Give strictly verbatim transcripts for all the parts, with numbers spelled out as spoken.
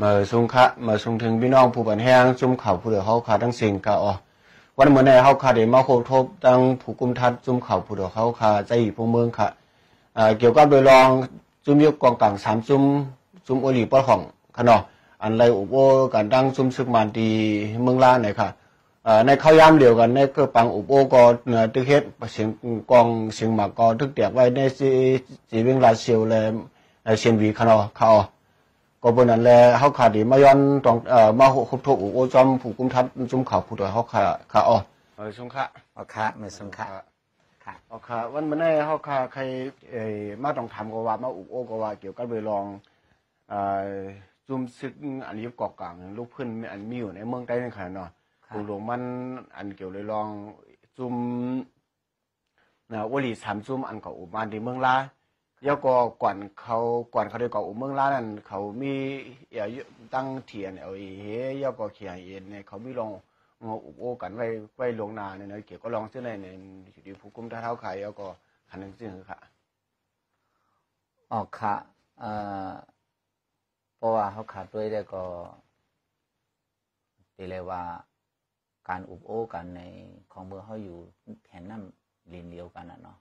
มาส่งค่ะมาส่งถึงพี่น้องผู้บรรแหงจุ่มข่าวผู้เดือดเขาค่ะทั้งสิ่งก็อ๋อวันเมื่อในเขาค่ะเดี๋ยวมาโคทบตั้งผู้กุมทัดจุ่มข่าวผู้เดือดเขาค่ะใจอีผู้เมืองค่ะอ่าเกี่ยวกับโดยรองจุ่มยกกองต่างสามจุ่มจุ่มโอลีปอดของขนออันไรอุโบการตั้งจุ่มซึกมันดีเมืองล่าไหนค่ะอ่าในข้าวยามเดียวกันในเกือบปังอุโบกอเหนือตึกเฮ็ดเสียงกองเสียงหมากกอทึกเดียบไว้ในสีสีวิ่งลาเซียวเลยเซียนวีขนอเขาก็บนนั้นแหละเขาขาดดีมาย้อนตรงเอ่อมาหกครบทุกโอจอมผูกกุมทับจุ่มข่าวผู้ตัวเขาขาขาอ๋อไม่สงค่ะอ๋อค่ะไม่สงค่ะค่ะอ๋อค่ะวันเมื่อไหร่เขาขาใครเอ่ยมาต้องทำกว่ามาอุโอกว่าเกี่ยวกับเวลองเอ่อจุ่มซึกอันนี้กอกกลางลูกพื้นอันมีอยู่ในเมืองใต้ในขณะเนาะกลุ่มหลวงมันอันเกี่ยวเลยลองจุ่มนะวลีสามจุ่มอันเก่าอุบานในเมืองลาแล้วก็ก่อนเขาก่อนเขาได้ก่ออุเมืองล้านั่นเขามีเอ่อตั้งเทียนเออเฮ้ยแล้วก็เขียนเอ็นเนี่ยเขามีลองงออุโอกันไว้ไว้ลงนาเนี่ยนะเกี่ยวก็ลองเส้นในในอยู่ดีผู้กุมท่าเท้าขายแล้วก็หันหนึ่งซึ่งค่ะออกค่ะเอ่อเพราะว่าเขาขาดด้วยแล้วก็ตีเลยว่าการอุโอกันในของเมืองเขาอยู่แผ่นน้ำเรียนเดียวกันนะเนาะ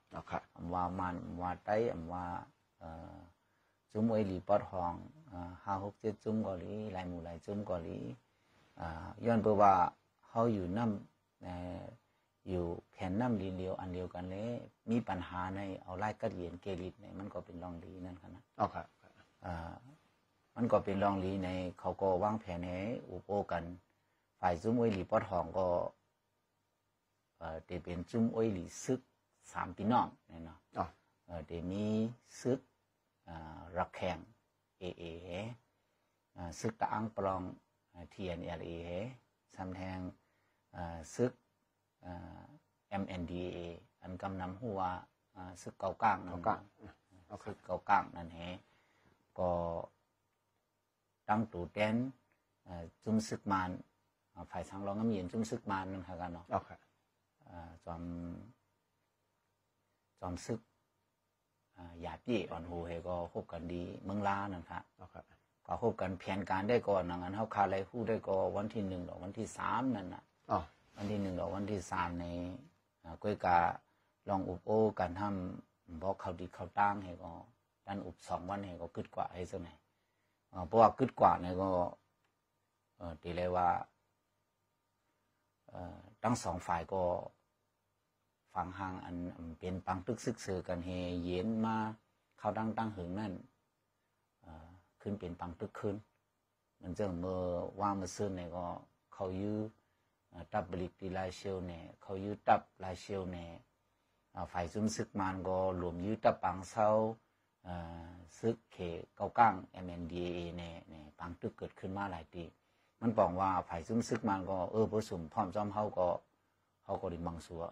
อำว่ามันอำว่าไต้อำว่าจุ้มเอลีปอดหองห้าหกเจ็ดจุ้มเกาหลีลายหมู่ลายจุ้มเกาหลีย้อนเพราะว่าเขาอยู่น้ำอยู่แผ่นน้ำเรียนเดียวอันเดียวกันเลยมีปัญหาในเอาไล่กัดเหรียญเกลิดในมันก็เป็นรองลีนั่นค่ะนะอ๋อครับมันก็เป็นรองลีในเขาก็วางแผนให้อุปโภคกันฝ่ายจุ้มเอลีปอดหองก็เดี๋ยวเป็นจุ่มอ้อยหลีซึกสามพี่น้องเนาะเดี๋ยวมีซึกรักแข่งเอเอซึกตะอังปลองเทียนเอเอสามแทงซึกเอ็มเอ็นดีเออันกำนำหัวซึกเกาก้างนั่นซึกเกาก้างนั่นเฮก็ตั้งตูเต้นจุ่มซึกมันฝ่ายทางรองก็มีจุ่มซึกมันนั่นค่ะกันเนาะจอมจอมซึกหยาบี้อ่อนหูเฮก็คบกันดีเมืองล้านั่นค่ะก็คบกันเพียนการได้ก่อนนะงั้นเขาคาไรคู่ได้ก่อนวันที่หนึ่งหรอวันที่สามนั่นน่ะวันที่หนึ่งหรอวันที่สามในกล้วยกาลองอุบโอการทำบอกเขาดีเขาตั้งเฮก็ดันอุบสองวันเฮก็กึดกว่าเฮเจ้าไหนเพราะว่ากึดกว่าเนี่ยก็ตีเลยว่าทั้งสองฝ่ายก็ฟังห่างอันเป็นปังตึกซึกเสือกันเฮเย็นมาเข้าตั้งตั้งหึงนั่นขึ้นเป็นปังตึกขึ้นมันเจ้าเมื่อว่าเมื่อซื้อเนี่ยก็เขายื้อตับบริกตีลายเชียวเนี่ยเขายื้อตับลายเชียวเนี่ยฝ่ายซุ่มซึกมันก็รวมยื้อตับปังเศร้าซึกเขเกาก้าง เอ็ม เอ็น ดี เอ เนี่ยเนี่ยปังตึกเกิดขึ้นมาหลายปีมันบอกว่าฝ่ายซุ่มซึกมันก็เออผสมพร้อมจอมเขาก็เขาก็ดิมังสัว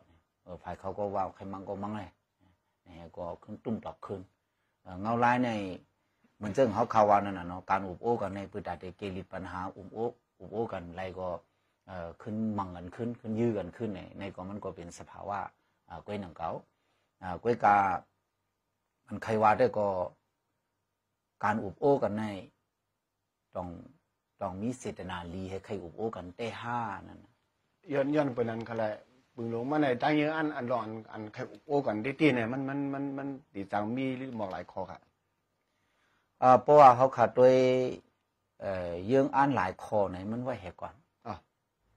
เออฝ่ายเขาก็ว่าใครมังก็มังเลยเนี่ยก็ขึ้นตุ้มตอกขึ้นเงาลายในเหมือนเจ้าเขาข่าววันนั่นน่ะเนาะการอุบโอกันในปืนดาเดเกลิดปัญหาอุบโออุบโอกันไรก็เออขึ้นมังกันขึ้นขึ้นยื้อกันขึ้นในในก็มันก็เป็นสภาวะอ่ากล้วยหนังเก๋าอ่ากล้วยกามันใครว่าได้ก็การอุบโอกันในต้องต้องมีเจตนาลีให้ใครอุบโอกันเต้ห้านั่นย้อนย้อนไปนั้นก็เลยบึงหลวงมาในตั้งเยอะอันอันรอนอันใครอุบโอกันได้ตีเนี่ยมันมันมันมันตีจังมีหรือหมอกหลายคอค่ะอ่าเพราะว่าเขาขาดด้วยเอ่อเยื่องอันหลายคอในมันว่าแหกก่อนอ่ะ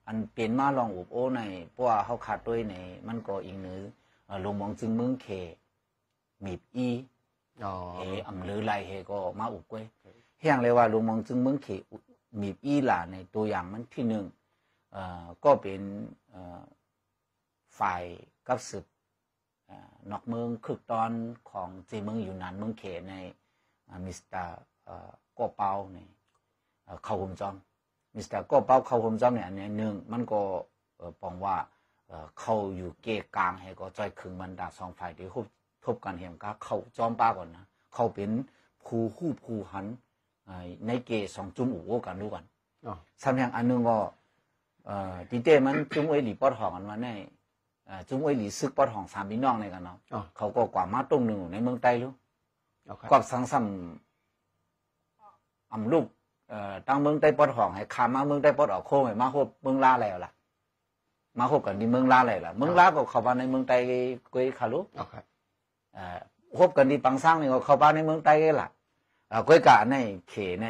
อันเปลี่ยนมาลองอุบโอในเพราะว่าเขาขาดด้วยในมันก็อีกหนึ่งลงมองจึงเมืองเคมีบอีอ๋อเฮอำหรือไรเฮก็มาอุบไว้เฮียงเลยว่าลงมองจึงเมืองเคมีอีหล่าในตัวอย่างมันที่หนึ่งก็เป็นฝ่ายกับศึกนอกเมืองคึกตอนของเจเมืองอยู่นานเมืองเขในมิสเตอร์ก่อเปาในเขาหมจอมมิสเตอร์ก่อเปาเขาหมจอมเนี่ยอันนี้หนึ่งมันก็ปองว่าเขาอยู่เกกลางให้ก็จอยคึงบรรดาสองฝ่ายที่ทบกันเหี่ยมก็เขาจอมป้าก่อนนะเขาเป็นภูคู่ภูหันในเกสองจุ่มอุโอกันดูกันสำแดงอันนึงก็ตีเต้มันจุ่มเอหลีปอดหองกันมาในจุ่มเอหลีซึกปอดหองสามพี่น้องในกันเนาะเขาก็กว่ามาตรงหนึ่งในเมืองใต้รู้กว่าสังสรรค์อำลูก ตั้งเมืองได้ปลดห้องให้ขามาเมืองได้ปลดออกโค้งให้มาครบเมืองล่าแล้วล่ะมาครบกันที่เมืองล่าแล้วล่ะเมืองล่าก็เข้ามาในเมืองไต้กุยคารุอ่าครบกันที่ปังสร้างนี่ก็เข้ามาในเมืองไต้ล่ะอ่ากุยกะในเขใน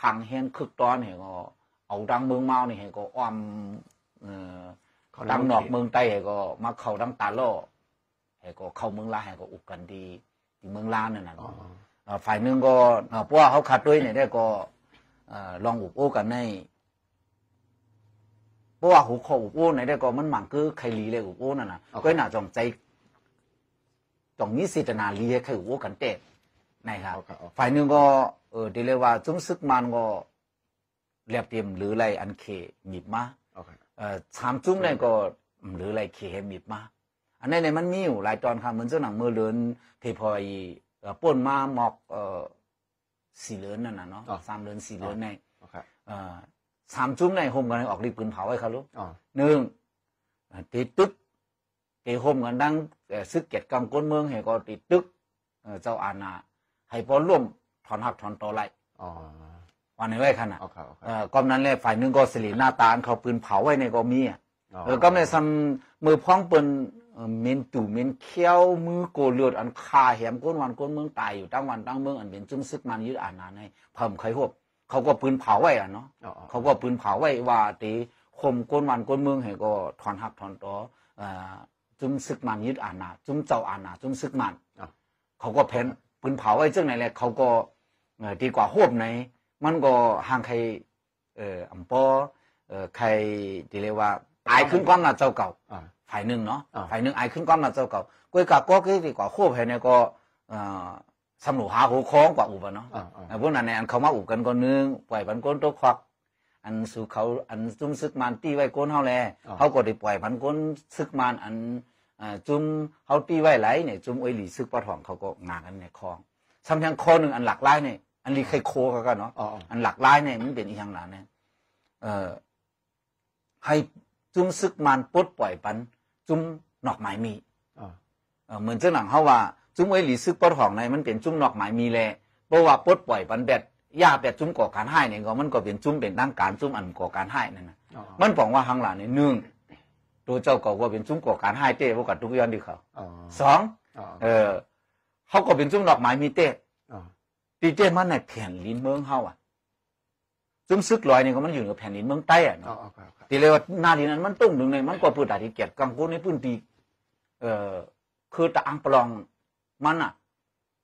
ห่างเฮียนคึกตอนให้ก็เอาดังเมืองเมานี่ให้ก็อ้อมเอ่อดังนอกเมืองไต้ให้ก็มาเข้าดังตาล่อให้ก็เข้าเมืองล่าให้ก็อุกกันดีที่เมืองล่านั่นน่ะอ่าฝ่ายนึงก็เอ่อพวกเขาขัดด้วยเนี่ยได้ก็ลองอุบโอ้กันในเพราะว่าหูคออุบโอ้ในได้ก็มันหมั่นคือใครลีเลยอุบโอ้นั่นน่ะก็น่าจองใจจองนี้สิจนาลีให้ใครอุบโอ้กันเตะนะครับฝ่ายหนึ่งก็เออที่เรียกว่าจุ้มซึกมันก็แลบเตรียมหรือไรอันเคหยิบมาเอ่อสามจุ้มเนี่ยก็หรือไรเคหยิบมาอันนี้เนี่ยมันมีอยู่หลายตอนค่ะเหมือนเจ้าหนังมือเลือนเทพอยป่นมาหมอกเอ่อสี่เลือนนั่นน่ะเนาะสามเลือนสี่เลือนในสามจุ้มในโฮมกันออกรีบปืนเผาไว้ครับลูกหนึ่งตีตึกตีโฮมกันดังซึกเกียรติกำก้นเมืองเห็นก็ตีตึกเจ้าอาณาให้พอร่วมถอนหักถอนต่อไล่วันนี้ไว้ขนาดก้อนนั้นแหละฝ่ายหนึ่งก็สิริหน้าตาเขาปืนเผาไว้ในก็มีแล้วก็ในซ้ำมือพ้องปืนเมนตู่เมนเขี้ยวมือโกเลือดอันคาแหมก้นวันก้นเมืองตายอยู่ตั้งวันตั้งเมืองอันเป็นจุ้มซึกมันยึดอาณาในเพิ่มไข่หกเขาก็ปืนเผาไว้อะเนาะเขาก็ปืนเผาไว้ว่าตีคมก้นวันก้นเมืองให้ก็ถอนหักถอนต่อจุ้มซึกมันยึดอาณาจุ้มเจ้าอาณาจุ้มซึกมันเขาก็เพ้นปืนเผาไว้เจ้าไหนแหละเขาก็ดีกว่าหกในมันก็ห่างใครเอ่ออัมปอใครดีเลยว่าตายขึ้นก้อนหน้าเจ้าเก่าฝ่ายหนึ่งเนาะฝ่ายหนึ่งไอ้ขึ้นก้อนหน้าเจ้าเก่าก้อยกะก็คือดีกว่าโคบให้เนี่ยก็สำหรับหาหัวคล้องกว่าอุบะเนาะพวกนั้นในอันเขามาอุบกันก้อนนึงปล่อยพันก้นตัวควักอันสู่เขาอันจุ้มซึกมันตีไว้ก้นเฮาแลเขาก็ได้ปล่อยพันก้นซึกมันอันจุ้มเฮาตีไว้ไหลเนี่ยจุ้มอ้อยหลีซึกปะถ่องเขาก็งากันในคลองซ้ำยังคอหนึ่งอันหลักไล่เนี่ยอันลีไคโคเขาก็เนาะอันหลักไล่เนี่ยมันเป็นอีกอย่างหลังเนี่ยให้จุ้มซึกมันปลดปล่อยปันจุ้มนอกไม้มีเหมือนเจ้าหนังเขาว่าจุ้มไอ้หลีซึกปลดห่องในมันเป็นจุ้มนอกไม้มีแลเพราะว่าปลดปล่อยปันแบดหญ้าแบดจุ้มก่อการให้เนี่ยก็มันก็เป็นจุ้มเป็นตั้งการจุ้มอันก่อการให้นั่นนะมันบอกว่าหังหลานเนี่ยหนึ่งตัวเจ้าก็ว่าเป็นจุ้มก่อการให้เต้พวกกับทุกย้อนดีเขาสองเออเขาก็เป็นจุ้มนอกไม้มีเต้ตีเต้มันในแผ่นลิ้นเมืองเขาอ่ะจุ้มซึกลอยเนี่ยก็มันอยู่กับแผ่นลิ้นเมืองใต้อ่ะเนาะตีเลยว่านาดีนั้นมันตุ้งหนึ่งในมันก็ปืนดาดีเกียรติกังกุ้นในพื้นที่เออคือตะอังปลองมันอ่ะ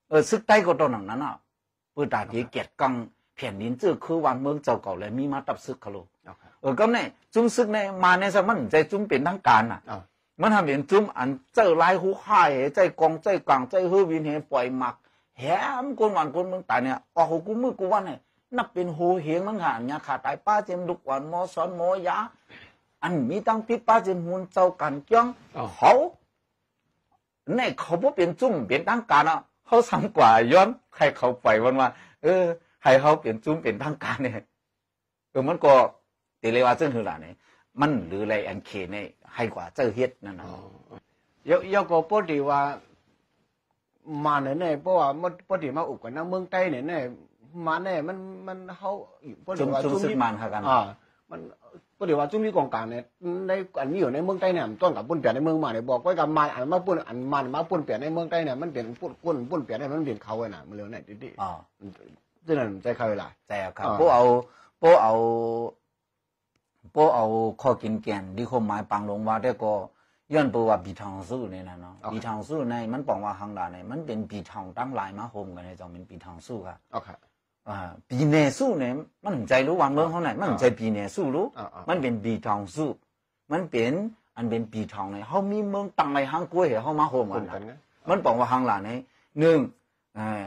เออซึกใต้ก็ตอนหนังนั้นอ่ะปืนดาดีเกียรติกังแผ่นลิ้นจื้อคือวันเมืองเจ้าเก่าเลยมีมาตับซึกเขาเลยเออก็เนี่ยจุ้มซึกในมาในสมัยใจจุ้มเป็นทางการอ่ะมันทำเป็นจุ้มอันเจ้าไล่หูข่ายใจกองใจกลางใจฮือวินเฮปล่อยหมักแหมคนวันคนเมืองตายเนี่ยออกหูกูมือกูวันเนี่ยนับเป็นโหเหงมันหาญาขาตายป้าเจมดุกวันมอสอนมอยาอันมีตั้งพิป้าเจมหุนเจ้ากันจ้องเขาในเขาบ่เป็นจุ้มเป็นทางการอ่ะเขาสั่งกว่าย้อนใครเขาไปวันว่าเออให้เขาเปลี่ยนจุ้มเป็นทางการเนี่ยเออมันก็ตีเลยว่าเจ้าหือหล่ะเนี่ยมันหรืออะไรอันเขนเนี่ยให้กว่าเจ้าเฮ็ดนั่นนะเยอะเยอะก็พอดีว่ามาเนี่ยเนี่ยเพราะว่ามันพอดีมาอุบกันนะเมืองใต้เนี่ยเนี่ยมาเนี่ยมันมันเขาพอดีว่าจุ้มซึกมันค่ะกันอ่ามันพอดีว่าจุ้มมีกองกลางเนี่ยในอันนี้อยู่ในเมืองใต้เนี่ยต้นกับปุ่นเปลี่ยนในเมืองมาเนี่ยบอกไว้กับมันอันมาปุ่นอันมันมาปุ่นเปลี่ยนในเมืองใต้เนี่ยมันเปลี่ยนปุ่นปุ่นปุ่นเปลี่ยนเนี่ยมันเปลี่ยนเขาเลยนะมันเร็วเนี่ยดิดิอ๋อที่นั่นใจเขาเลยใจเขาพวกเอาพวกเอาพวกเอาข้อกินแกนที่คนหมายปังลงว่าได้ก็ย้อนไปว่าบีทองสู้เนี่ยนะเนาะบีทองสู้ในมันบอกว่าฮังดาเนี่ยมันเป็นบีทองตั้งหลายมาโฮมกันในจอมเป็นบีทองสู้ค่ะโอเคอ่าบีเนสู้เนี่ยมันใจรู้วันเมืองเขาไหนมันใจบีเนสู้รู้มันเป็นบีทองสู้มันเป็นอันเป็นบีทองเนี่ยเขามีเมืองตั้งในฮังกุ้ยเหรอเขามาโฮมกันมันบอกว่าฮังดาเนี่ยหนึ่งอ่า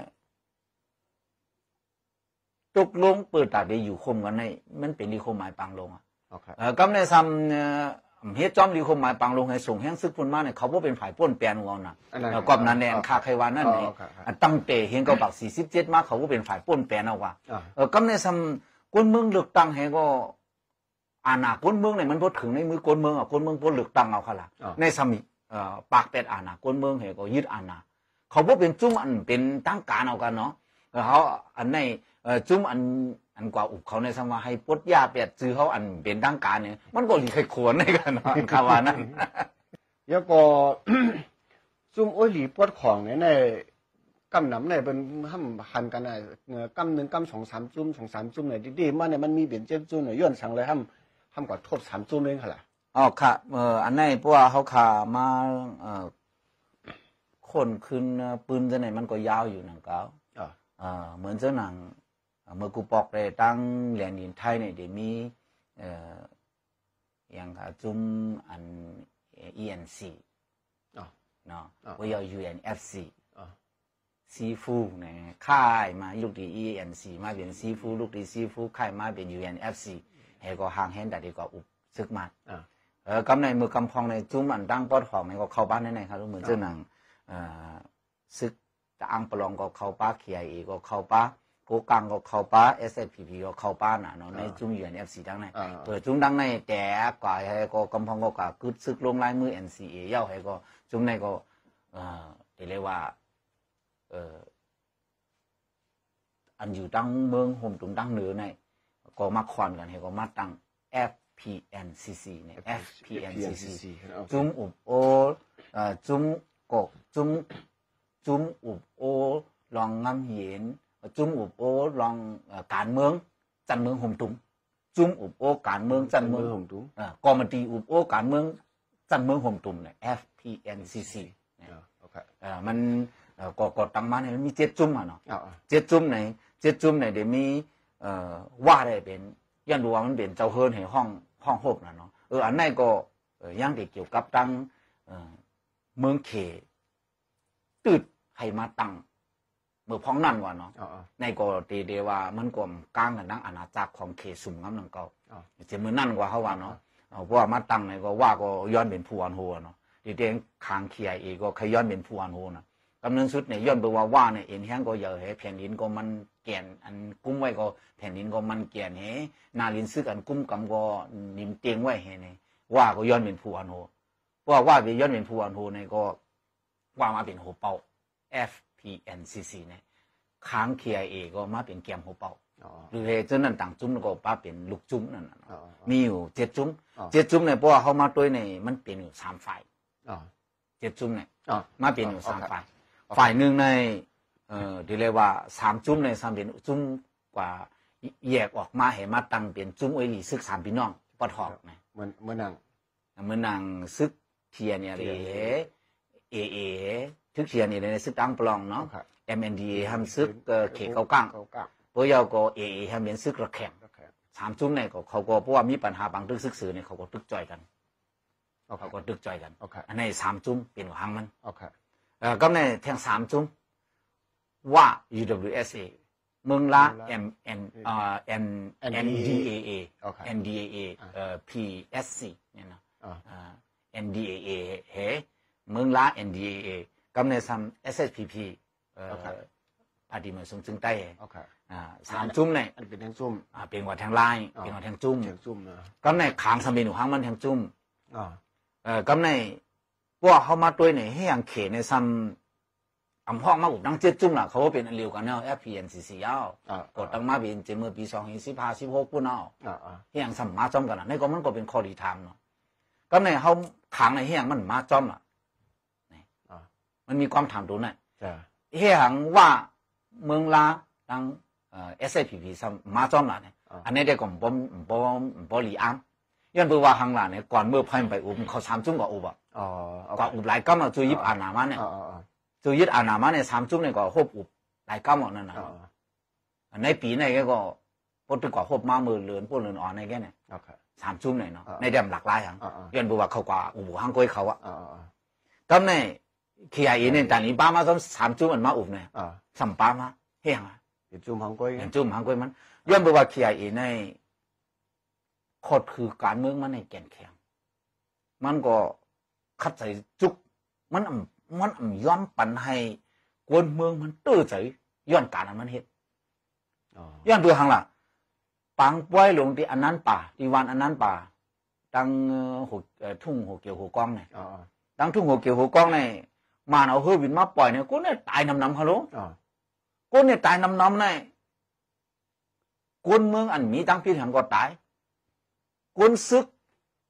ตกลงเปิดตาไปอยู่โฮมกันในมันเป็นดีโฮมหมายปังลงอ่ะโอเคอ่าก็ในซ้ำเฮ็ดจอมดีคมหมายปังลงให้ส่งแห้งซึกพุ่นมาเนี่ยเขาบ่เป็นฝ่ายป่นแปลนเอาน่ะแล้วก็นั้นแน่ค่าไขวานั่นนี่ตั้งแต่เฮงก็บักสี่สิบเจ็ดมาเขาบ่เป็นฝ่ายป่นแปลนเอาว่าเออกำในซำคนเมืองเลือกตั้งให้ก็อาณาคนเมืองเนี่ยมันบ่ถึงในมือคนเมืองอ่ะคนเมืองบ่เลือกตั้งเอาคั่นล่ะในซ้ำนี่เอ่อปากเป็ดอาณาคนเมืองให้ก็ยึดอาณาเขาบ่เป็นจุ้มอันเป็นทางการเอากันเนาะ เขาอันในจุ่มอันอันกว่าอุบเขาในสมาให้ปดยาเปียดซื้อเขาอันเป็นตั้งการเนี่ยมันก็หลีกขวนในกันนะคำว่านั้นแล้วก็จุ่มโอ้ยหลีปดของในในกำหนำในเป็นห้ามหันกันในกำหนึ่งกำสองสามจุ่มสองสามจุ่มในดีๆมันเนี่ยมันมีเปลี่ยนเจ็บจุ่มในย้อนสั่งเลยห้ามห้ามกว่าทบสามจุ่มเองค่ะล่ะอ๋อค่ะเอออันในเพราะว่าเขาขามาเออคนขึ้นปืนจะไหนมันก็ยาวอยู่หนังเก้าเหมือนเจ้าหนังเมื่อกูปอกเลยตั้งแหลนดินไทยเนี่ยเดี๋ยวมีอย่างกับจุ่มอัน อี เอ็น ซี เนาะว่าอย่า ยู เอ็น เอฟ ซี ซีฟูเนี่ยค่ายมาลูกดี อี เอ็น ซี มาเป็นซีฟูลูกดีซีฟูค่ายมาเป็น ยู เอ็น เอฟ ซี เฮ้ก็ห่างเห็นแต่ดีกว่าอุบซึกมาเออกำในมือกำพองในจุ่มอันตั้งปอดของเนี่ยก็เข้าบ้านได้ไหนครับเหมือนเจ้าหนังซึกตะอังปลองก็เข้าป้าเคียเอก็เข้าป้าโกกังก็เข้าป้า เอส เอส พี พี ก็เข้าป้าน่ะเนาะในจุ่มอยู่ใน เอฟ ซี ดังในเปิดจุ่มดังในแต่กว่าให้ก็กำพองก็กว่ากึดซึกลงลายมือ เอ็น ซี เอ เย้าให้ก็จุ่มในก็เอ่อเรียกว่าเอ่ออันอยู่ตั้งเมืองห่มตุ่มตั้งเหนือในก็มาควันกันให้ก็มาตั้ง เอฟ พี เอ็น ซี ซี เนี่ย เอฟ พี เอ็น ซี ซี จุ่มอุบโอเอ่อจุ่มกกจุ่มจุ่มอุบโอลองงำเห็นจุ่มอุบโอลองการเมืองจันเมืองห่มตุ้มจุ่มอุบโอการเมืองจันเมืองห่มตุ้มกอมตีอุบโอการเมืองจันเมืองห่มตุ้มเนี่ย เอฟ พี เอ็น ซี ซี เนี่ยมันก่อกตั้งมาเนี่ยมันมีเจ็ดจุ่มอ่ะเนาะเจ็ดจุ่มไหนเจ็ดจุ่มไหนเดี๋ยวมีว่าได้เป็นยันดูว่ามันเป็นเจ้าเฮิร์นให้ห้องห้องโฮบนะเนาะเอออันนั้นก็ย่างเด็กเกี่ยวกับตั้งเมืองเขตืดให้มาตั้งเมื่อพ้องนั่นก่อนเนาะในก็เดเดว่ามันกลมกลางกันนั่งอาณาจักรของเขตสุ่มน้ำหนังเก่าจะมือนั่นกว่าเขาว่าเนาะเพราะว่ามาตั้งในก็ว่าก็ย้อนเป็นผู้อันโหเนาะเดเดงคางเขียเอก็ขย้อนเป็นผู้อันโหนะกำเนิดสุดเนี่ยย้อนไปว่าว่าเนี่ยเอ็นแห้งก็เยอะเฮ้แผ่นดินก็มันแก่นอันกุ้มไว้ก็แผ่นดินก็มันแก่นเฮ้นาลินซึกอันกุ้มกำก็นิ่มเตียงไว้เฮ้เนี่ยว่าก็ย้อนเป็นผู้อันโหเพราะว่าไปย้อนเป็นผู้อันโหในก็ว่ามาเป็นหัวเป่า เอฟ พี เอ็น ซี ซี เนี่ยค้าง เค ไอ เอ ก็มาเป็นแกมหัวเป่าหรือเรื่องนั้นต่างจุ้มก็ป้าเป็นลูกจุ้มนั่นมีอยู่เจ็ดจุ้มเจ็ดจุ้มเนี่ยเพราะว่าเขามาด้วยในมันเป็นอยู่สามฝ่ายเจ็ดจุ้มเนี่ยมาเป็นอยู่สามฝ่ายฝ่ายหนึ่งในเอ่อที่เรียกว่าสามจุ้มในสามเป็นจุ้มกว่าแยกออกมาเห็นมาตั้งเป็นจุ้มไอหลีซึกสามพี่น้องปอดหอกเนี่ยเหมือนเหมือนนางเหมือนนางซึกเทียเนี่ยเลยเอเอทึกเชียนนี่ในซึกตั้งปลองเนาะ เอ็ม เอ็น ดี เอ ทำซึกเขตเกาก้างเพราะยาวก็เอเอทำเป็นซึกระแข็งสามจุ้มในก็เขาก็เพราะว่ามีปัญหาบางตึกซึกสื่อเนี่ยเขาก็ตึกจ่อยกันเขาก็ตึกจ่อยกันอันนี้สามจุ้มเปลี่ยนหางมันก็ในแทงสามจุ้มว่า ยู ดับเบิลยู เอส เอ เมืองละ เอ็ม เอ็น ดี เอ เอ เอ็น ดี เอ เอ พี เอส ซี เนี่ยนะ เอ็น ดี เอ เอ เฮเมืองล้า เอ็น ดี เอ เอ กำเนิดซ้ำ เอส เอส พี พี พอดีเหมือนซุ่มซึ่งใต้สามจุ้มเนี่ยเป็นแทงจุ้มเป็นกว่าแทงลายเป็นกว่าแทงจุ้มกำเนิดขางสมินหูห้างมันแทงจุ้มกำเนิดพวกเขามาด้วยเนี่ยให้ยังเขในซ้ำอ่ำห้องมาอุดนั่งเจ็ดจุ้มล่ะเขาเป็นอันเร็วกันเนาะ เอฟ พี เอ็น ซี ซี เอ้ากดตั้งมาเป็นเจมือปีสองหินสิบห้าสิบหกปุ่นเนาะให้ยังซ้ำมาจ้อมกันนะในก็มันก็เป็นคอดีทามเนาะกำเนิดเขาขางในให้ยังมันมาจ้อมล่ะมันมีความถามตรงนั้นเฮียหังว่าเมืองลาทางเอสเอพีพีมาจ้อมหลานเนี่ยอันนี้ได้ก่อนบอมบอมบอลีอัมย้อนไปว่าหังหลานเนี่ยก่อนเมื่อพันไปอุบเขาสามจุ้มกว่าอุบอ่ะกว่าอุบหลายก้ามเราจุยิบอานามันเนี่ยจุยิบอานามันเนี่ยสามจุ้มเนี่ยก็หอบอุบหลายก้ามอ่ะนั่นน่ะในปีไหนก็พอถึงกว่าหอบมาเมื่อเลือนพวกเลือนอ่อนในแก่เนี่ยสามจุ้มเนี่ยเนาะในเดิมหลักหลายหังย้อนไปว่าเขากว่าอุบหังก้อยเขาอ่ะตอนนี้เขียเอเนี่ยแต่นี้ป้ามาต้องสามจุ้มมันมาอุบเนี่ยสัมป้ามาเฮียงอ่ะเห็นจุ้มหางกล้วยเห็นจุ้มหางกล้วยมันย้อนไปว่าเขียเอในโคตรคือการเมืองมันในแก่นแข็งมันก็ขัดใจจุกมันมันย้อนปั่นให้กวนเมืองมันตื้อใจย้อนการมันเห็นย้อนไปทางล่ะปังป้วยลงที่อันนั้นป่าที่วันอันนั้นป่าตั้งหกทุ่งหกเกี่ยวหกกล้องเนี่ยตั้งทุ่งหกเกี่ยวหกกล้องเนี่ยมาเอาเฮือบินมาปล่อยเนี่ยกูเนี่ยตายน้ำน้ำเขารู้ คนเนี่ยตายน้ำน้ำในคนเมืองอันมีตั้งพิถังก็ตายคนซึก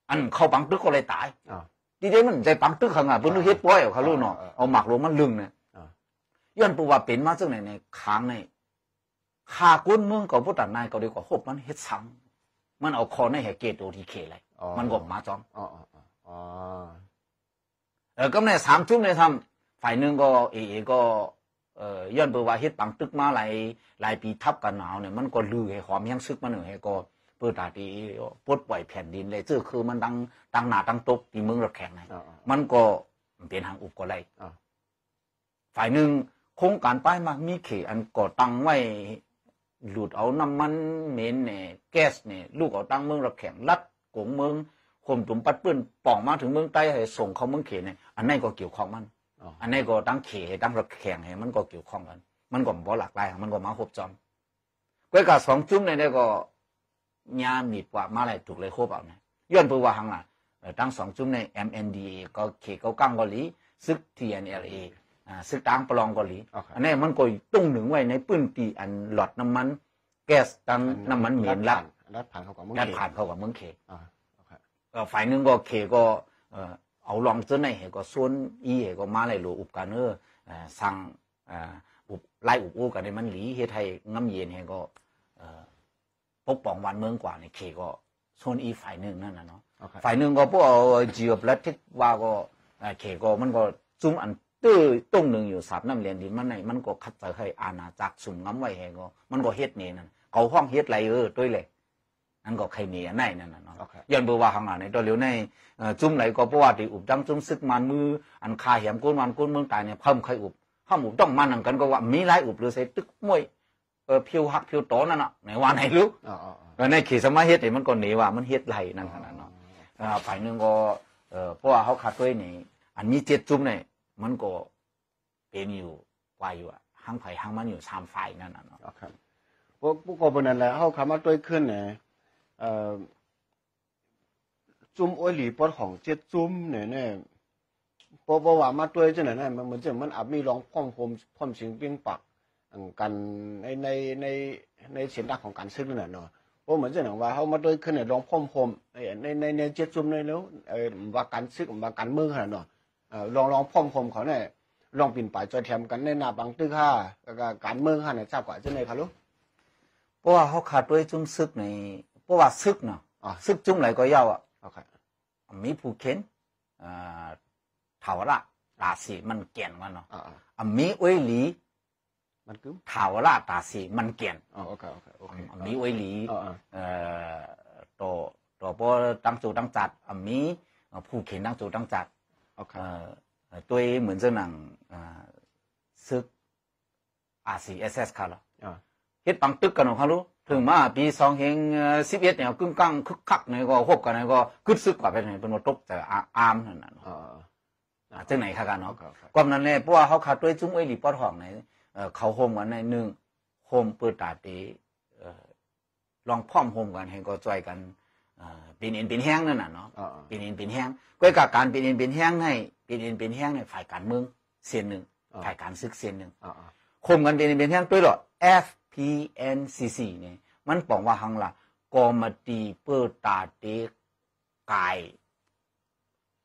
อันเข้าปังตึกก็เลยตายดีเด่นมันใจปังตึกขังอ่ะเพิ่นเฮ็ดป้อยเขารู้เนาะเอาหมักลงมันลึงเนี่ยย้อนประวัติเป็นมาซึ่งในในค้างในข่าคนเมืองก็ผู้ตัดนายก็ดีกว่าหบมันเฮ็ดซ้ำมันเอาคอในแห่เกตโอทีเคเลยมันก็มาจ้องเออก็ในสามทุ่มในทำฝ่ายหนึ่งก็เอเอก็เอ่อย้อนเปว่าเฮ็ดปังตึกมาหลายหลายปีทับกันหนาวเนี่ยมันก็ลือให้หอมยังซึกมาหนึ่งให้ก็เปิดตาดีปลดปล่อยแผ่นดินเลยซึ่งคือมันตั้งตั้งหนาตั้งตบตีเมืองรับแข็งไงมันก็เปลี่ยนทางอุบก็ไรฝ่ายหนึ่งโครงการป้ายมามีเขอันก่อตั้งไว้หลุดเอาน้ำมันเหม็นเนี่ยแก๊สเนี่ยลูกเอาตั้งเมืองรับแข็งรัดกงเมืองข่มตุ่มปัดปื้นป่องมาถึงเมืองใต้ให้ส่งเข้าเมืองเขเนี่ยอันไหนก็เกี่ยวข้องมันอันนี้ก็ตั้งเขตั้งรับแข่งให้มันก็เกี่ยวข้องกันมันก็บ่หลากหลายมันก็มาครบจอมกวยกะสองจุ่มในนี้ก็ยามีดว่ามาหลายถูกเลยครบเอานะย้อนเพิ่นว่าหังล่ะตั้งสองจุ่มใน เอ็ม เอ็น ดี เอ ก็เขเกากังเกาหลีซึก ที เอ็น แอล เอ อ่าซึกตางปลองเกาหลีอันนี้มันก็ตุ้งหนึ่งไว้ในปื้นตีอันหลอดน้ำมันแก๊สตั้งน้ำมันเหม็นลักลัดผ่านเข้ากับเมืองเขลัดผ่านเข้ากับเมืองเขอ่าก็ฝ่ายนึงก็เขก็เอ่อเอาลองเจอในเหก็ส่วนอีเหก็มาเลยหลวอุบกันเนอสั่งอุบไล่อุบอู้กันในมันหลีเฮไทยน้ำเย็นเหก็ปกป้องวันเมืองกว่าในเขก็ส่วนอีฝ่ายหนึ่งนั่นนะเนาะฝ่ายหนึ่งก็พวกเอาจีบและทิศว่าก็เขก็มันก็ซุ่มอันตื้อต้งหนึ่งอยู่สามน้ำเลียนดินมันในมันก็คัดใจให้อาณาจักรสุ่มง้ำไว้เหก็มันก็เฮ็ดเนี่ยนั่นเขาห้องเฮ็ดไรเออด้วยเลยนั่นก็ใครมีอันไหนนั่นน่ะเนาะย้อนเบอร์ว่าข้างหน้าในตัวเหลียวในจุ่มไหลก็เพราะว่าที่อุบดังจุ่มซึกมันมืออันคาแหมก้นมันก้นเมืองตายเนี่ยเพิ่มใครอุบห้ามอุบต้องมันหนังกันก็ว่ามีหลายอุบหรือใส่ตึกมวยเออผิวหักผิวโตนั่นน่ะในว่าไหนรู้ในเขตสมัยเฮ็ดเนี่ยมันก็หนีว่ามันเฮ็ดไหลนั่นขนาดเนาะฝ่ายหนึ่งก็เออเพราะว่าเขาขาดด้วยนี่อันมีเจ็ดจุ่มเนี่ยมันก็เป็นอยู่วายอยู่ห้างไผ่ห้างมันอยู่สามฝ่ายนั่นน่ะเนาะพวกผู้ก่อปัญหาแล้วเขาคำว่าด้วยขึ้นเนี่ยจุ่มโอหลีปอดของเจ็ดจุ่มเนี่ยเนี่ยพอประวัติมาตัวเจ้าหน่อยเนี่ยมันเหมือนจะมันอับมีร้องพร้อมพรมพร้อมเสียงเปรี้ยงปักกันในในในในเสียงดังของการซึกเนี่ยเนาะเพราะเหมือนจะหนังว่าเขามาตัวขึ้นเนี่ยร้องพร้อมพรมในในในเจ็ดจุ่มเนี่ยแล้วว่าการซึกว่าการเมืองเนี่ยเนาะลองร้องพร้อมพรมเขาเนี่ยลองปิ่นป่ายจอยแถมกันในนาบังตื้อข้าการเมืองข้าเนี่ยทราบกว่าเจ้าหน่อยครับลูกเพราะว่าเขาขาดด้วยจุ่มซึกในเพราะว่าซึกเนาะซึกจุ่มไหลก็เย้าอ่ะมีผู้เข็นเถาระตาสีมันเกลียนกันเนาะมีอ้อยหลีมันคือเถาระตาสีมันเกลียนมีอ้อยหลีต่อต่อพอตั้งจูตั้งจัดมีผู้เข็นตั้งจูตั้งจัดตัวเหมือนเจ้าหนังซึกอาซีเอสเอสเขาละเฮ็ดปังตึกกันของเขารู้ถึงมาปีสองเฮงสิบเอ็ดเนี่ยกึ่งกั้งคึกคักเนี่ยก็หกกันเนี่ยก็คึดซึกกว่าไปไหนเป็นว่าตกแต่อามนั่นน่ะจังไหนค่ะกันเนาะความนั้นเนี่ยเพราะว่าเขาขาดด้วยจุ้งไอหลีปอดห่องในเขาโฮมกันในหนึ่งโฮมเปิดตาตีลองพร้อมโฮมกันให้ก็จ่อยกันปีนเอ็นปีนแห้งนั่นน่ะเนาะปีนเอ็นปีนแห้งก็กับการปีนเอ็นปีนแห้งให้ปีนเอ็นปีนแห้งในฝ่ายการเมืองเส้นหนึ่งฝ่ายการซึกเส้นหนึ่งโฮมกันปีนเอ็นปีนแห้งด้วยหรอ Fพี เอ็น ซี ซี เนี่ยมันบอกว่าหังละกอมตีเปิดตาเตกาย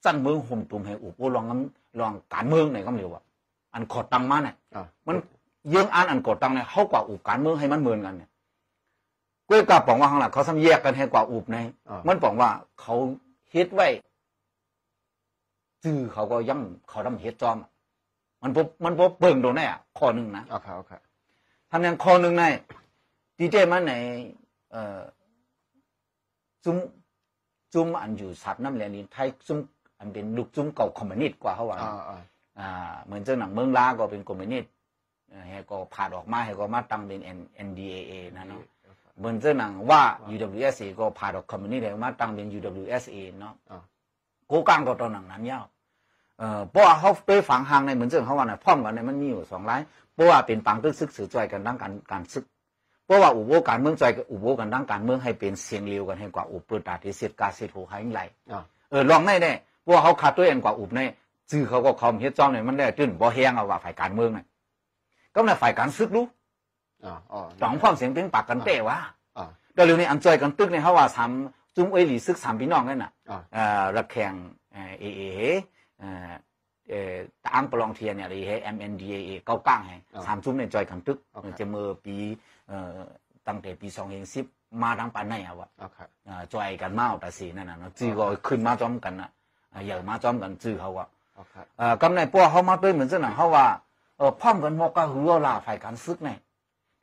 จันเมืองห่มตุ่มให้อุบลองลองการเมืองไหนก็เรียกว่าอันขอดตังมาเนี่ยมันเยื่องอันอันขอดตังเนี่ยเข้ากว่าอุบการเมืองให้มันเหมือนกันเนี่ยก็กลับบอกว่าหังละเขาซ้ำแยกกันให้กว่าอุบในมันบอกว่าเขาเฮ็ดไว้จื้อเขาก็ย่ำเขาทำเฮ็ดจอมมันพบมันพบเบิ่งโดนแน่ข้อหนึ่งนะทำอย่างข้อหนึ่งในดีเจมันในจุ้มจุ้มอันอยู่สับน้ำแรงดินไทยจุ้มอันเป็นลูกจุ้มเก่าคอมมิวนิสต์กว่าเขาว่าเหมือนเจ้าหนังเมืองลาก็เป็นคอมมิวนิสต์เฮก็ผ่านออกมาเฮก็มาตั้งเป็น เอ็น ดี เอ เอ นะเนาะเหมือนเจ้าหนังว่า ยู ดับเบิลยู เอส เอ ก็ผ่านออกคอมมิวนิสต์เฮก็มาตั้งเป็น ยู ดับเบิลยู เอส เอ เนาะกูกลางก็ตอนหนังนั้นยาวเพราะเขาไปฝังหางในเหมือนเจ้าเขาว่าเนี่ยพร้อมกันในมันมีอยู่สองไลน์เพราะว่าเป็นปังตึกซึกสือจอยกันดังการการซึกเพราะว่าอุโบการเมืองจอยกับอุโบกันดังการเมืองให้เป็นเสียงเร็วกันให้กว่าอุบเปิดตาที่เสียดกาเสียดหูหายไหลเออลองได้แน่เพราะเขาขาดตัวเองกว่าอุบในจื้อเขาก็คอมเฮ็ดจ้อมเนี่ยมันได้ตื้นบ่แห้งเอาว่าฝ่ายการเมืองเนี่ยก็ในฝ่ายการซึกรู้啊哦，状况成เป็นปากกันเตะวะอ่าเดี๋ยวเรื่องนี้อันจอยกันตึกเนี่ยเขาว่าทำจุ้มเอหลีซึกทำพี่น้องกันน่ะอ่าระแข่งเอเอเอเอตั้งประลองเทียนเนี่ยเลยเฮ้ เอ็ม เอ็น ดี เอ เก้าก้างไงทำจุ้มเนี่ยจอยกันตึกจะเมื่อปีเอ่อตั้งแต่ปีสองพันสิบมาทั้งปานไหนอะวะอ่าจอยกันมาอุตสีนั่นน่ะเนาะจื้อก็ขึ้นมาจ้อมกันน่ะอย่างมาจ้อมกันจื้อเขาว่าอ่ากำในปัวเขามาด้วยเหมือนเช่นนั้นเขาว่าเออพ่อมกันมกก็หือลาฝ่ายการซึกเนี่ย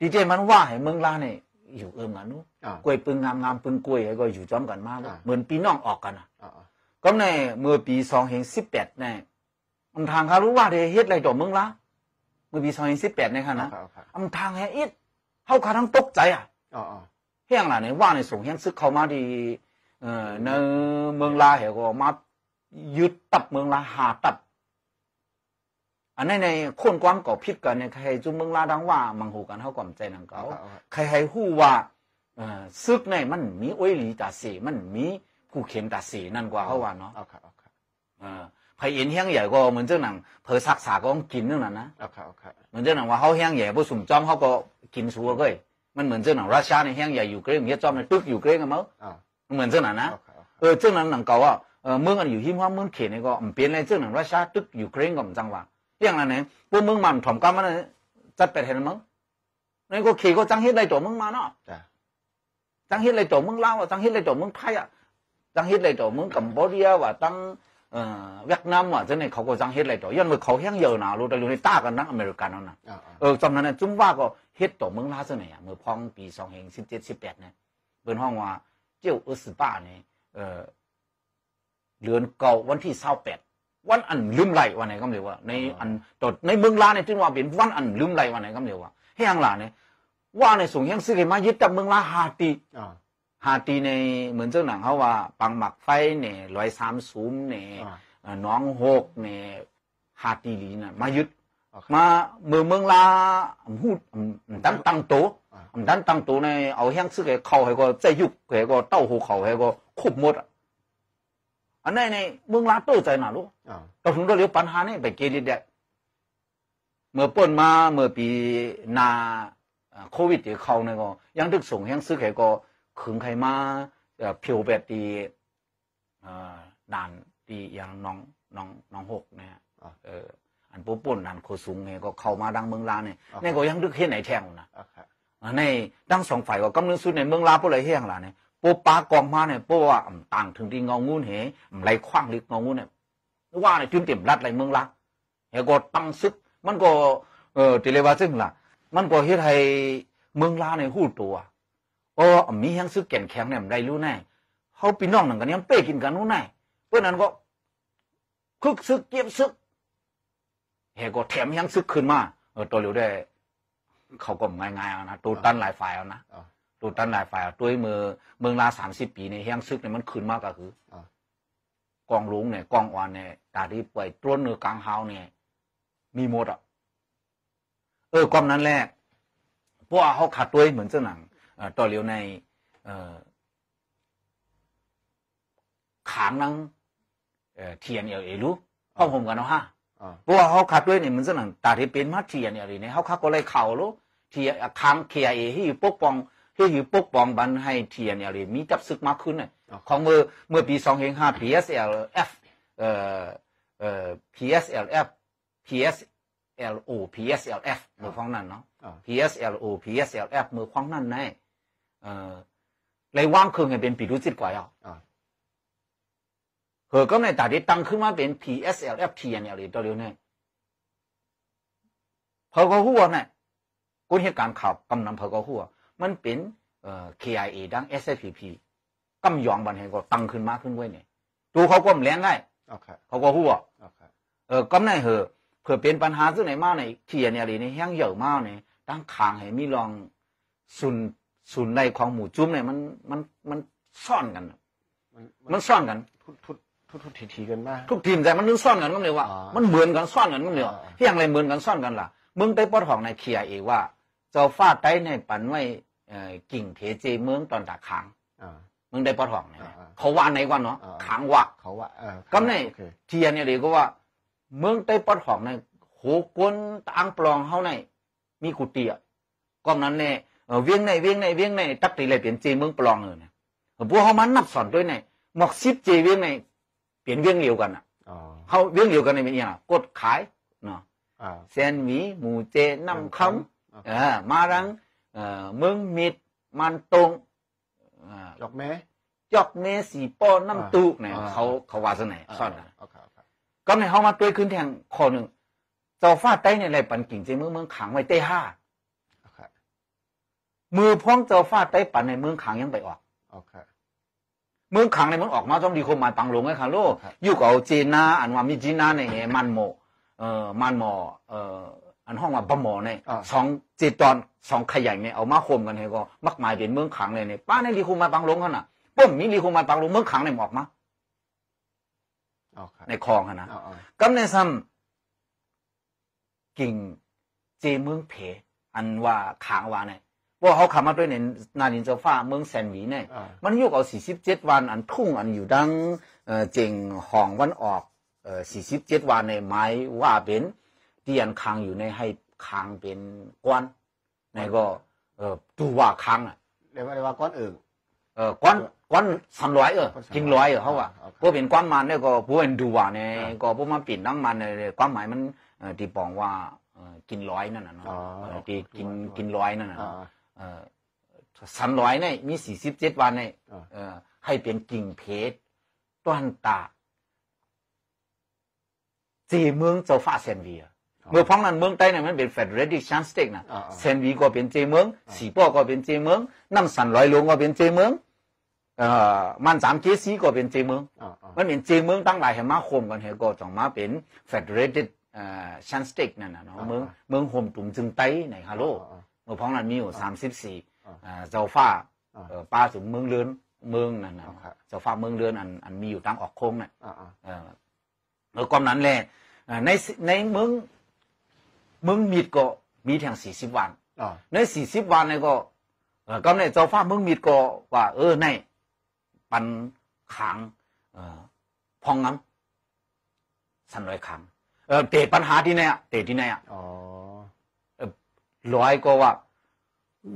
ดีเจมันว่าให้เมืองลาเนี่ยอยู่เอิมกันนู้กล้วยปึงงามงามปึงกล้วยก็อยู่จ้อมกันมากเหมือนปีน้องออกกันอ่ะก็ในเมื่อปีสองเฮงสิบแปดเนี่ยอันทางเขารู้ว่าเดเฮ็ดอะไรต่อเมืองลาเมื่อปีสองเฮงสิบแปดเนี่ยค่ะนะอันทางเฮ็ดอิดเขาขาทั้งตกใจอ่ะเฮี้ยงล่ะเนี่ยว่าในส่งเฮี้ยงซึกเขามาดีเออในเมืองลาเหรอก็มายึดตับเมืองลาหาตับอันในในคนความก่อพิษกันเนี่ยใครจุ่มเมืองลาดังว่ามังหูกันเขาก่อมใจนังเขาใครให้หู้ว่าซึกในมันมีอ้อยหลีตาเสมันมีผู้เขียนตาเสนั่นกว่าเขาว่าเนาะไผ่เอ็นเฮี้ยงใหญ่ก็เหมือนเจ้าหนังเผอสักษาก็กินนั่นน่ะนะเหมือนเจ้าหนังว่าเขาเฮี้ยงใหญ่พวกสุ่มจ้อมเขาก็กินสัวก็เลยมันเหมือนเจ้าหนังรัสเซียในเฮี้ยงใหญ่อยู่เกรงเฮี้ยจ้อมในตึกอยู่เกรงกันมั้งเหมือนเจ้าหนังนะเออเจ้าหนังหนังเก่าอ่ะเมืองอันอยู่หิมว่าเมืองเขตนี่ก็เปลี่ยนในเจ้าหนังรัสเซียตึกอยู่เกรงก็มันจังหวะเรื่องอะไรเนี่ยพวกเมืองมันถ่อมก้ามันจัดไปเห็นมั้งนั่นก็เขตก็จังเฮ็ดไรต่อเมืองมาเนาะจังเฮ็ดไรต่อเมืองลาวอ่ะจังเฮ็ดไรต่อเมืองไทยอ่ะจังเฮ็ดไรต่อเมืองกัมพูชาว่ะจังเอ่อเวียดนามว่ะเจ้าเนี่ยเขาก็จังเฮ็ดไรต่อย้อนเมื่อเขาแห้งเยอะหนารู้แต่อยู่ในต้ากันนักอเมริกันนั่นน่ะเออจำนั้นเนี่ยจุ้มว่าก็เฮ็ดต่อเมืองลาวเจ้าเนี่ยเมื่อพองปีสองเฮงสิบเจ็ดสิบแปดเนี่ยเปิดห้องว่าเจ้าอุสบ้าเนี่ยเออเดือนเก่าวันที่เศร้าแปดวันอันลืมไหลวันไหนก็ไม่รู้ว่าในอันตดในเมืองลาเนี่ยที่ว่าเป็นวันอันลืมไหลวันไหนก็ไม่รู้ว่าเฮียงลาเนี่ยว่าในส่งเฮียงซื้อมายึดจากเมืองลาฮาตีฮาตีในเหมือนเจ้าหนังเขาว่าปังหมักไฟเนี่ยลอยสามสูมเนี่ยน้องหกเนี่ยฮาตีลีน่ะมายึดมาเมืองเมืองลาหูตั้งตั้งโตตั้งตั้งโตในเอาเฮียงซื้อเขาให้ก็ใจยุกให้ก็เต้าหูเขาให้ก็คุบหมดอันนี้ในเมืองลาโต้ใจหนาลูกเราถึงเราเลี้ยวปัญหานี่ไปเกลิดเด็กเมื่อป่นมาเมื่อปีนาโควิดเดี๋ยวเขาเนี่ยก็ยังดึกส่งยังซื้อแขกก็ขึงใครมาผิวแบบตีด่านตีอย่างน้องน้องน้องหกเนี่ยอันป่นป่นด่านโคสุงเนี่ยก็เข้ามาดังเมืองลาเนี่ยนี่ก็ยังดึกเห็นไหนแทงนะในดังสองฝ่ายก็กำลังสู้ในเมืองลาพวกอะไรเฮี้ยงล่ะเนี่ยปูปากองมาเนี่ยปูว่าต่างถึงที่เงางูเหยไรคว้างหรืองางูเนี่ยว่าเนี่ยจุนเต็มรัดไรเมืองละเฮก็ตั้งซึกมันก็เออติเลว่าซึ่งล่ะมันก็เฮ็ดให้เมืองลาในหู้ตัวโอ้มีแห้งซึกแก่นแข็งเนี่ยไรรู้แน่เขาพี่น้องหนังกันยังเป้กินกันรู้แน่เพราะนั้นก็คึกซึกเก็บซึกเฮก็แถมแห้งซึกขึ้นมาเออตัวเร็วได้เขาก็ง่ายๆนะตัวตันหลายฝ่ายเอานะตัวตันหลายฝ่ายตัวมือเมืองลาสามสิบปีในแห้งซึกเนี่ยมันขึ้นมากก็คือกองลุงเนี่ยกองอ่อนเนี่ยตาที่ป่วยต้นเนื้อกลางเฮาเนี่ยมีหมดอ่ะเออกองนั้นแรกพวกเขาขาดตัวเหมือนเจ้าหนังต่อเลี้ยวในขางนังเทียนเอลเอลูพ่อผมกันเนาะฮะพวกเขาขาดตัวเนี่ยเหมือนเจ้าหนังตาที่เป็นมาเทียนเอลเอเนี่ยเขาขาดก็เลยเข่าลูกเทียขางเคียเอที่อยู่ปกป้องที่อยู่ปกป้องบันให้เทียนเอลเอมีจับซึกมากขึ้นเนี่ยของเมื่อเมื่อปีสองเฮงห้า พี เอส แอล เอฟ เอ่อเอ่อ พี เอส แอล เอฟ พี เอส แอล โอ พี เอส แอล เอฟ เมื่อฟังนั่นเนาะ พี เอส แอล โอ พี เอส แอล เอฟ เมื่อฟังนั่นไงเอ่อไรว่างคืนไงเป็นปีดุจิตกว่าอ่ะเฮอก็ในตาดิตั้งขึ้นมาเป็น พี เอส แอล เอฟ ที เอ็น แอล ตัวเดียวเนี่ยเผอก็หัวเนี่ยกุนเหตุการณ์ข่าวกำนำเผอก็หัวมันเป็นเอ่อ เค ไอ เอ ดัง เอส เอส พี พีกำยองบันเฮก็ตั้งขึ้นมาขึ้นไว้เนี่ยดูเขาก้มแรงได้เขาก็หัวเออก้มได้เหอะเผื่อเป็นปัญหาซึ่งไหนมากในเทียนเนี่ยหรือในแห้งเยอะมากเนี่ยตั้งคางให้มีลองซุนซุนในของหมูจุ้มเนี่ยมันมันมันซ่อนกันมันซ่อนกันทุกทุกทุกทุกทีทีกันมากทุกทีมใจมันนึกซ่อนกันก็เลยว่ามันเหมือนกันซ่อนกันก็เลยที่อย่างไรเหมือนกันซ่อนกันล่ะมึงได้ปอดของในเคียเอว่าเจ้าฟาดได้ในปันไว้กิ่งเทเจเมืองตอนตาคางมึงได้ปอดห่องเนี่ยเขาว่าในวันเนาะขางว่าเขาว่าก็ในเทียนเนี่ยเลยก็ว่าเมืองได้ปอดห่องในโหกวนต่างปลองเขาในมีกุฏิอ่ะ ความนั้นเนี่ยเวียงในเวียงในเวียงในตักตีเลยเปลี่ยนเจเมืองปลองเลยนะบัวเขามันนับสอนด้วยในหมอกซิปเจเวียงในเปลี่ยนเวียงเดียวกันอ่ะเขาเวียงเดียวกันในเป็นยังไงกดขายเนาะเซนหมีหมูเจน้ำคำเออมาดังเมืองมิดมันตรงจอกเมจอกเมสีป้อน้ำตุกเนี่ยเขาเขาว่าสนายซ่อนนะก็ในเขามาด้วยขึ้นแทงคอหนึ่งเจ้าฟ้าใต้ในไรปันกิ่งเจเมืองเมืองขังไว้เต้ห้ามือพ้องเจ้าฟ้าใต้ปันในเมืองขังยังไปออกเมืองขังในเมืองออกมาต้องดีคมมาตังลงไงค่ะลูกอยู่กับเจนาอันว่ามีจีนาในไงมันโมเออมันหมอเอออันห้องว่าบะหมอเนี่ยสองเจตอนสองขยันเนี่ยเอามาคมกันให้ก็มักหมายเป็นเมืองขังเลยเนี่ยป้าในรีคูมาปังลงเขาน่ะป้อมมีรีคูมาปังลงเมืองขังในหมอกมาในคลองนะกำในซ้ำกิ่งเจเมืองเพอันว่าขางวาเนี่ยว่าเขาขับมาด้วยในนาดินเจ้าฟ้าเมืองแซนวีเนี่ยมันยุกเอาสี่สิบเจ็ดวันอันทุ่งอันอยู่ดังเจงห้องวันออกเออสี่สิบเจ็ดวันในไม้ว่าเป็นเตียนคางอยู่ในให้คางเป็นก้อนในก็เออดูว่าคางอ่ะเรียกว่าเรียกว่าก้อนเอิงเออก้อนก้อนสามร้อยเออจริงร้อยเออเขาว่าพวกเป็นก้อนมันเนี่ยก็พวกเป็นดูว่าในก็พวกมันปิ่นนั่งมันในความหมายมันตีปองว่ากินร้อยนั่นน่ะเนาะตีกินกินร้อยนั่นน่ะเออสามร้อยเนี่ยมีสี่สิบเจ็ดวันเนี่ยเออให้เป็นกิ่งเพชรต้นตาสี่เมืองเจ้าฟ้าเซนวีเมืองพ้องนั้นเมืองใต้เนี่ยมันเป็นเฟดเรดิชันสเต็กนะเซนวีก็เป็นเจเมืองสีป้อก็เป็นเจเมืองน้ำสันลอยลงก็เป็นเจเมืองเอ่อมันสามเจสีก็เป็นเจเมืองมันเป็นเจเมืองตั้งหลายแห่งมาคมกันแห่งก็จังมาเป็นเฟดเรดิชันสเต็กนั่นนะเนาะเมืองเมืองโฮมตุ่มจึงไต้ในฮัลโหลเมืองพ้องนั้นมีอยู่สามสิบสี่เจ้าฟ้าป้าถึงเมืองเลือนเมืองนั่นนะเจ้าฟ้าเมืองเลือนอันอันมีอยู่ตั้งออกโค้งเนี่ยเออความนั้นแหละในในเมืองเมืองมิดก็มีแทงสี่สิบวันในสี่สิบวันเนี่ยก็ก็ในเจ้าฟ้าเมืองมิดก็ว่าเออในปันขังพองงั้นสันร้อยขังเออเตะปัญหาที่ไหนอ่ะเตะที่ไหนอ่ะร้อยก็ว่า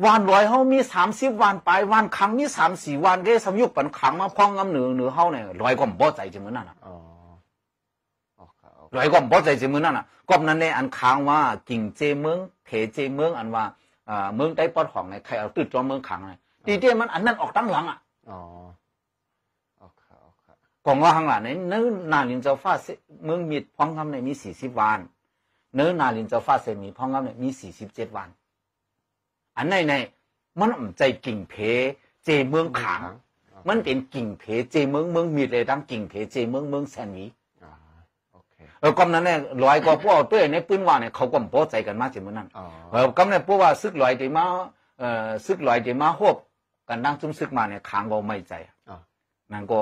วันร้อยเขามีสามสิบวันไปวันขังมีสามสี่วันได้สมยุคปันขังมาพองงั้นเหนือเหนือเขาเนี่ยร้อยก็บ่ใจจะเหมือนนั่นอ่ะร้อยก็บ่ใจเจเมืองนั่นน่ะก็นั้นในอันค้างว่ากิ่งเจเมืองเพเจเมืองอันว่าเมืองใต้ปอดของในใครเอาตืดจอมเมืองขังเลยตีเตี้ยมันอันนั้นออกตั้งหลังอ่ะอ๋อโอเคโอเคกองว่าข้างหลังในเนื้อนาลินเจ้าฟ้าเมืองมิดพ้องคำในมีสี่สิบวันเนื้อนาลินเจ้าฟ้าเซมีพ้องคำในมีสี่สิบเจ็ดวันอันในในมันอ่ำใจกิ่งเพเจเมืองขังมันเป็นกิ่งเพเจเมืองเมืองมิดเลยตั้งกิ่งเพเจเมืองเมืองแซนวีเออกำนั้นเนี่ยลอยก็พวกเอาตัวในปืนว่าเนี่ยเขาก็บ่ใจกันมากจริงเหมือนนั้นเออกำนั้นพวกว่าซึกลอยเดี๋ยวมาเอ่อซึกลอยเดี๋ยวมาหอบกันนั่งจุ่มซึกมาเนี่ยค้างก็ไม่ใจนั่นก็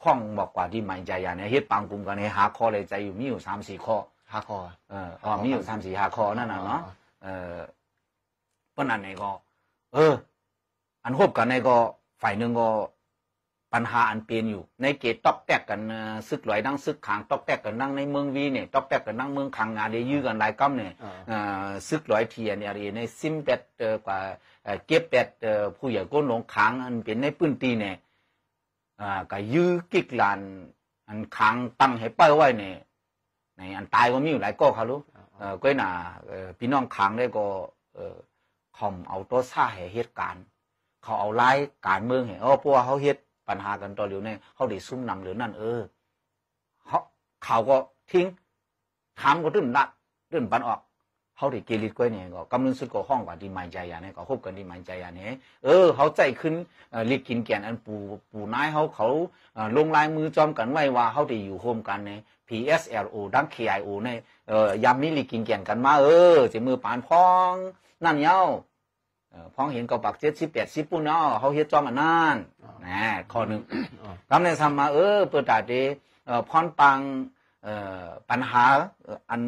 คล่องบอกกว่าที่ไม่ใจอย่างเนี่ยเฮ็ดปังกลุ่มกันเนี่ยหาข้อเลยใจอยู่มีอยู่สามสี่ข้อหาข้อเอออ๋อมีอยู่สามสี่หาข้อนั่นน่ะเนาะเออเพราะนั้นเนี่ยก็เอออันหอบกันเนี่ยก็ฝ่ายหนึ่งก็ปัญหาอันเปลี่ยนอยู่ในเกตตอกแตกกันซึกลอยนั่งซึกขางตอกแตกกันนั่งในเมืองวีเนี่ยตอกแตกกันนั่งเมืองขางงานเดียยื้อกันหลายก้มเนี่ยซึกลอยเทียนอะไรในซิมแปดกว่าเก็บแปดผู้ใหญ่ก้นหลงขางอันเป็นในพื้นที่เนี่ยก็ยื้อกิกลานอันขางตั้งให้เป้าไว้เนี่ยในอันตายก็มีอยู่หลายก้อเขารู้ก็หนาพี่น้องขางได้ก็คอมเอาตัวซ่าเหตุการณ์เขาเอาไล่การเมืองเห็นอ๋อพวกเขาเหตุปัญหากันต่อเร็วเนี่ยเขาได้ซุ่มนำหรือนั่นเออเขาเขาก็ทิ้งถามก็ตื้นละตื้นปันออกเขาได้เกลิดก้อยเนี่ยก็กำลังสุดก็ห้องกว่าดีหมายใจอย่างนี้ก็คบกันดีหมายใจอย่างนี้เออเขาใจขึ้นลิดกินแก่นอันปูปูนายเขาเขาลงลายมือจอมกันไว้ว่าเขาได้อยู่โฮมกันใน พี เอส แอล โอ ดัง เค ไอ โอ ในเออยามนี้ลิดกินแก่นกันมาเออจะมือปานพ้องนั่นเย้าพ้องเห็นเกาปักเจ็ดสิบแปดสิบปุ่นเนาะเขาเฮ็ดจ้องอันนั้นนะข้อหนึ่งคำในซ้ำมาเออเปิดตาเดพรปังปัญหาอัน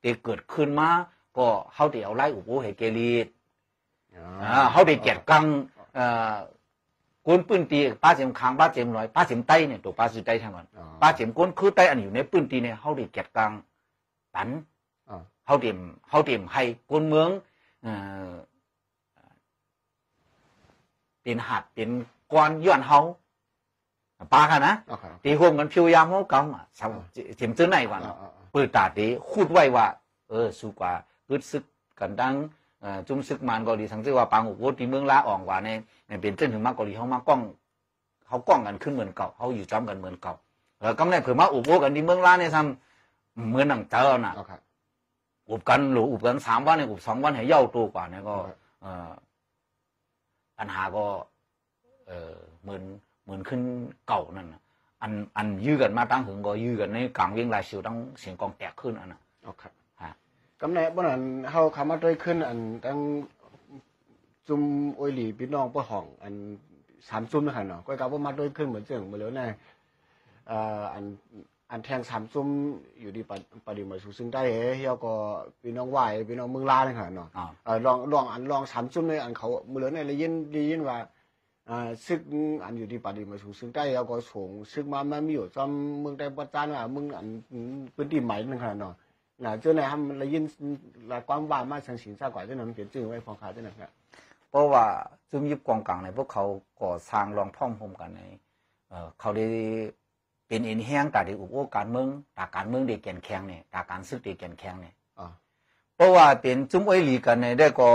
เดเกิดขึ้นมาก็เขาเดี๋ยวไล่อุโบให้เกลีดเขาเดี๋ยวเกลียดกังก้นปืนตีป้าเจมค้างป้าเจมลอยป้าเจมไตเนี่ยตัวป้าสุดไตทั้งหมดป้าเจมก้นคือไตอันอยู่ในปืนตีเนี่ยเขาเดี๋ยวเกลียดกังปันเขาเดี๋ยวเขาเดี๋ยวให้ก้นเมือง เป็นหัดเป็นก้อนย้อนเฮาปาค่ะนะตีห่วงกันพิวยามเขาเก่าอ่ะสาวเฉียมซื้อไหนวะเปิดตาดีคูดไว้ว่าเออสู้กว่าอึดซึกกันดังจุ่มซึกมันเกาหลีทั้งที่ว่าปางอุโกตีเมืองล้าอ่องกว่าในเป็นเส้นถึงมากเกาหลีเขามากล้องเขากล้องกันขึ้นเหมือนเก่าเขาอยู่จ้ำกันเหมือนเก่าแล้วก็เนี่ยเผื่อมาอุโกกันที่เมืองล้าเนี่ยซ้ำเหมือนหนังเจอน่ะอุบกันหรืออุบกันสามวันเนี่ยอุบสองวันให้เย่าตัวกว่าเนี่ยก็ปัญหาก็เหมือนเหมือนขึ้นเก่านั่นอันอันยื้อกันมาตั้งถึงก็ยื้อกันในกลางเวียงรายเสียวตั้งเสียงกองแตกขึ้นอันน่ะครับฮะก็ในบนนั้นเขาคำว่าด้วยขึ้นอันตั้งจุ่มโอยหลีพี่น้องป้าห่องอันสามจุ่มนะครับเนาะก็กล่าวว่ามาด้วยขึ้นเหมือนเสียงเหมือนแล้วในอันอันแทงสามจุ่มอยู่ดีปฏิมาสูซึ่งได้เฮียก็พี่น้องไหวพี่น้องเมืองลาเลยครับเนาะลองลองอันลองสามจุ่มในอันเขาเหมือนแล้วในเลยยินดียินว่าซึกอันอยู่ที่ปฏิมาสูซึ่งได้แล้วก็ส่งซึกมาไม่มีอยู่จำเมืองได้ประจานว่าเมืองอันพื้นที่ใหม่นึงครับเนาะนะเจ้าไหนทำเลยยินหลายความว่ามาสังสินซากว่าเจ้าหนึ่งเปลี่ยนชื่อไว้พองขาเจ้าหนึ่งครับเพราะว่าจุ่มยิบกองกลางในพวกเขาก่อสร้างรองพ่องพรมกันในเขาได้เป็นเอ็นแห้งแต่เด็กอุบโอการเมืองตาการเมืองเด็กแก่นแข็งเนี่ยตาการซึกเด็กแก่นแข็งเนี่ยเพราะว่าเป็นจุ่มอ้อยหลีกันในได้ก็